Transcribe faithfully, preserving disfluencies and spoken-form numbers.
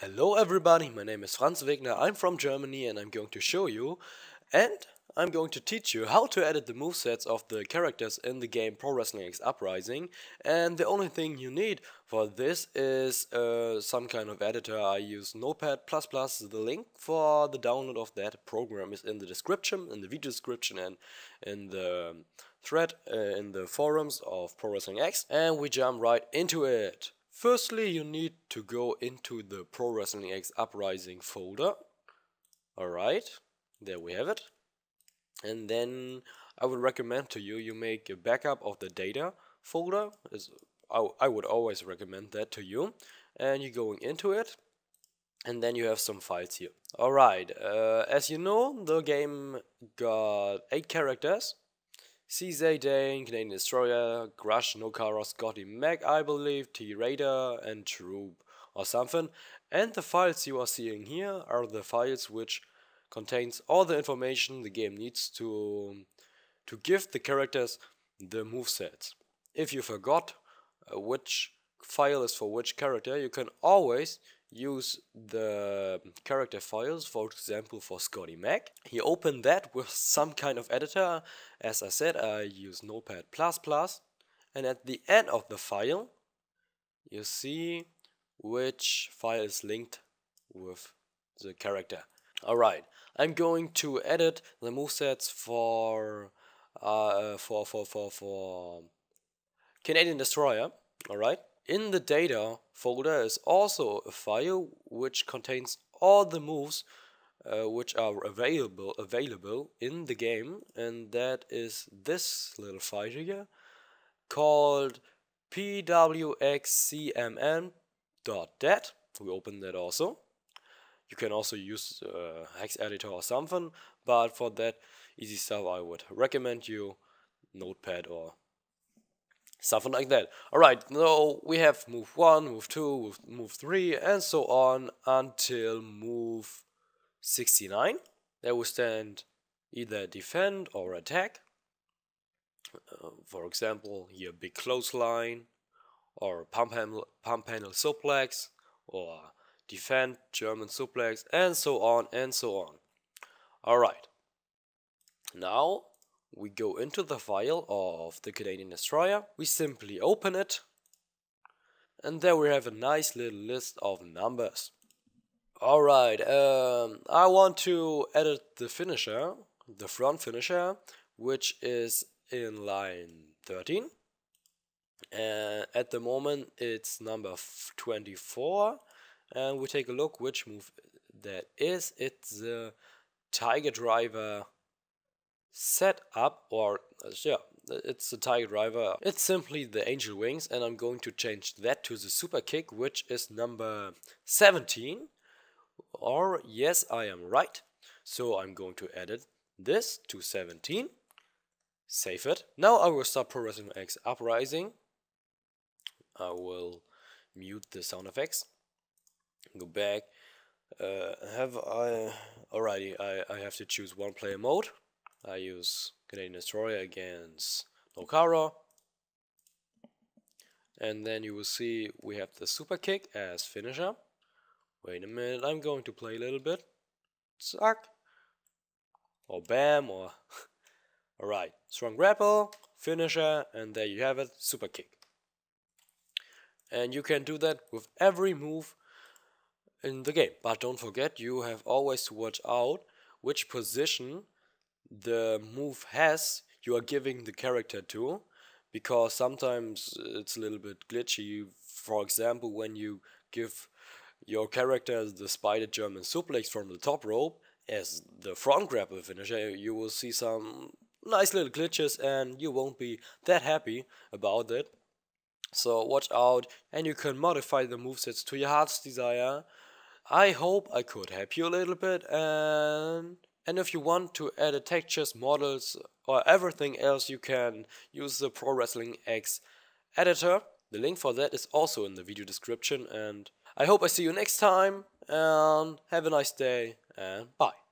Hello everybody, my name is Franz Wegner, I'm from Germany and I'm going to show you and I'm going to teach you how to edit the movesets of the characters in the game Pro Wrestling X Uprising, and the only thing you need for this is uh, some kind of editor. I use Notepad plus plus, the link for the download of that program is in the description, in the video description and in the thread uh, in the forums of Pro Wrestling X, and we jump right into it. Firstly, you need to go into the Pro Wrestling X Uprising folder. Alright, there we have it. And then I would recommend to you, you make a backup of the data folder. I, I would always recommend that to you. And you're going into it. And then you have some files here. Alright, uh, as you know, the game got eight characters. C Z Dane, Canadian Destroyer, Grush Nokara, Scotty Mac, I believe, T-Raider and Troop or something. And the files you are seeing here are the files which contains all the information the game needs to, to give the characters the movesets. If you forgot which file is for which character, you can always use the character files, for example for Scotty Mac. You open that with some kind of editor. As I said, I use Notepad plus plus, and at the end of the file you see which file is linked with the character. Alright, I'm going to edit the movesets for, uh, for, for, for, for Canadian Destroyer. Alright. In the data folder is also a file which contains all the moves uh, which are available available in the game, and that is this little file here called p w x c m m dot dat. We open that also. You can also use uh, Hex Editor or something, but for that easy stuff I would recommend you Notepad or something like that. Alright, so we have move one, move two, move, move three, and so on until move sixty-nine. There will stand either defend or attack. Uh, for example, here big clothesline, or pump handle, pump handle suplex, or defend German suplex, and so on and so on. Alright, now we go into the file of the Canadian Destroyer, we simply open it, and there we have a nice little list of numbers. Alright, um, I want to edit the finisher, the front finisher, which is in line thirteen. Uh, at the moment it's number twenty-four, and we take a look which move that is. It's the Tiger Driver set up, or uh, yeah, it's the Tiger Driver. It's simply the Angel Wings, and I'm going to change that to the Super Kick, which is number seventeen. Or yes, I am right. So I'm going to edit this to seventeen. Save it. Now I will start Pro Wrestling X Uprising. I will mute the sound effects. Go back. Uh, have I already? I I have to choose one player mode. I use Canadian Destroyer against Nokara, and then you will see we have the Super Kick as finisher. Wait a minute, I'm going to play a little bit. Suck, or bam, or alright, strong grapple, finisher, and there you have it, Super Kick. And you can do that with every move in the game, but don't forget you have always to watch out which position the move has you are giving the character to, because sometimes it's a little bit glitchy. For example, when you give your character the Spider German suplex from the top rope as the front grapple finisher, you will see some nice little glitches and you won't be that happy about it. So watch out, and you can modify the movesets to your heart's desire. I hope I could help you a little bit, and And if you want to add textures, models or everything else, you can use the Pro Wrestling X editor. The link for that is also in the video description, and I hope I see you next time, and have a nice day, and bye.